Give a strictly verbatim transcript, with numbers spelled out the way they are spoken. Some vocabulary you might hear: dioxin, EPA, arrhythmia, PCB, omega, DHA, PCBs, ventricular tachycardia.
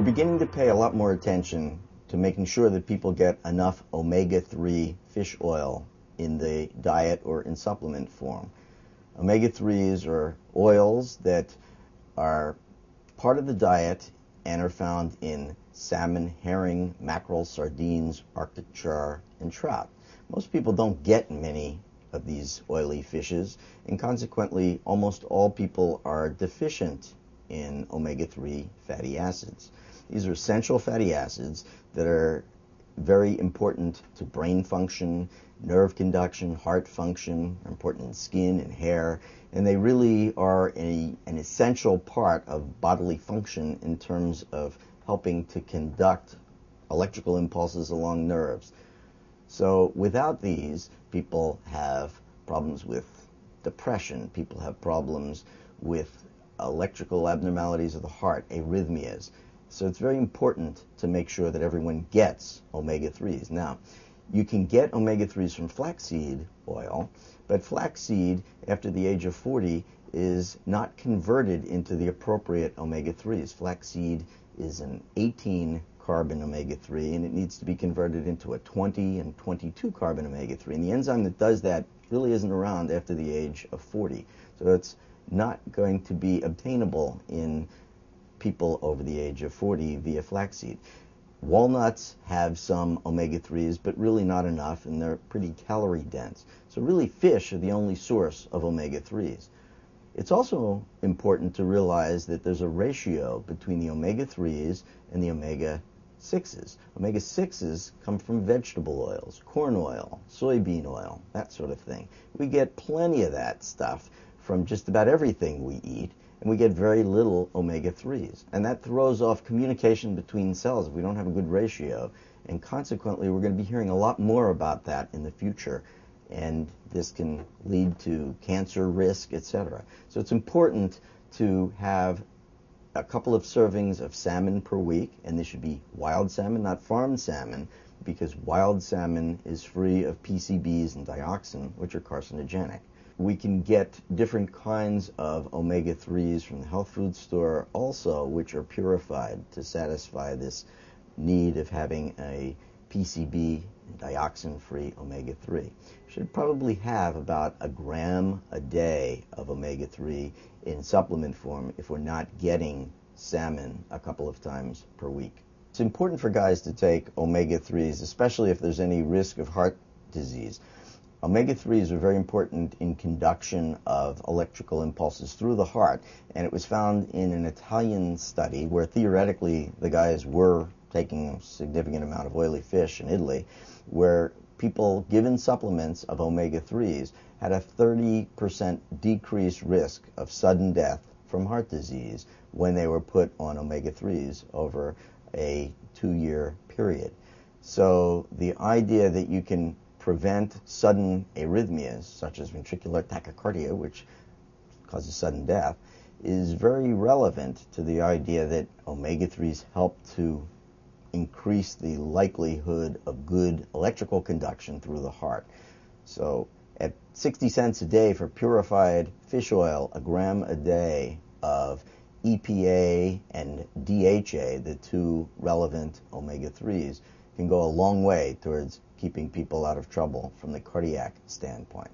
We're beginning to pay a lot more attention to making sure that people get enough omega three fish oil in the diet or in supplement form. Omega threes are oils that are part of the diet and are found in salmon, herring, mackerel, sardines, Arctic char, and trout. Most people don't get many of these oily fishes, and consequently, almost all people are deficient in omega three fatty acids. These are essential fatty acids that are very important to brain function, nerve conduction, heart function, important in skin and hair, and they really are a, an essential part of bodily function in terms of helping to conduct electrical impulses along nerves. So without these, people have problems with depression, people have problems with electrical abnormalities of the heart, arrhythmias. So it's very important to make sure that everyone gets omega threes. Now, you can get omega threes from flaxseed oil, but flaxseed, after the age of forty, is not converted into the appropriate omega threes. Flaxseed is an eighteen carbon omega three, and it needs to be converted into a twenty and twenty-two carbon omega three. And the enzyme that does that really isn't around after the age of forty. So it's not going to be obtainable in people over the age of forty via flaxseed. Walnuts have some omega threes, but really not enough, and they're pretty calorie dense. So really, fish are the only source of omega threes. It's also important to realize that there's a ratio between the omega threes and the omega sixes. Omega sixes come from vegetable oils, corn oil, soybean oil, that sort of thing. We get plenty of that stuff from just about everything we eat, and we get very little omega threes. And that throws off communication between cells if we don't have a good ratio. And consequently, we're going to be hearing a lot more about that in the future. And this can lead to cancer risk, et cetera. So it's important to have a couple of servings of salmon per week, and this should be wild salmon, not farmed salmon, because wild salmon is free of P C Bs and dioxin, which are carcinogenic. We can get different kinds of omega threes from the health food store also, which are purified to satisfy this need of having a P C B dioxin-free omega three. You should probably have about a gram a day of omega three in supplement form if we're not getting salmon a couple of times per week. It's important for guys to take omega threes, especially if there's any risk of heart disease. Omega threes are very important in conduction of electrical impulses through the heart, and it was found in an Italian study where theoretically the guys were taking a significant amount of oily fish in Italy, where people given supplements of omega threes had a thirty percent decreased risk of sudden death from heart disease when they were put on omega threes over a two-year period. So the idea that you can prevent sudden arrhythmias, such as ventricular tachycardia, which causes sudden death, is very relevant to the idea that omega threes help to increase the likelihood of good electrical conduction through the heart. So at sixty cents a day for purified fish oil, a gram a day of E P A and D H A, the two relevant omega threes, can go a long way towards keeping people out of trouble from the cardiac standpoint.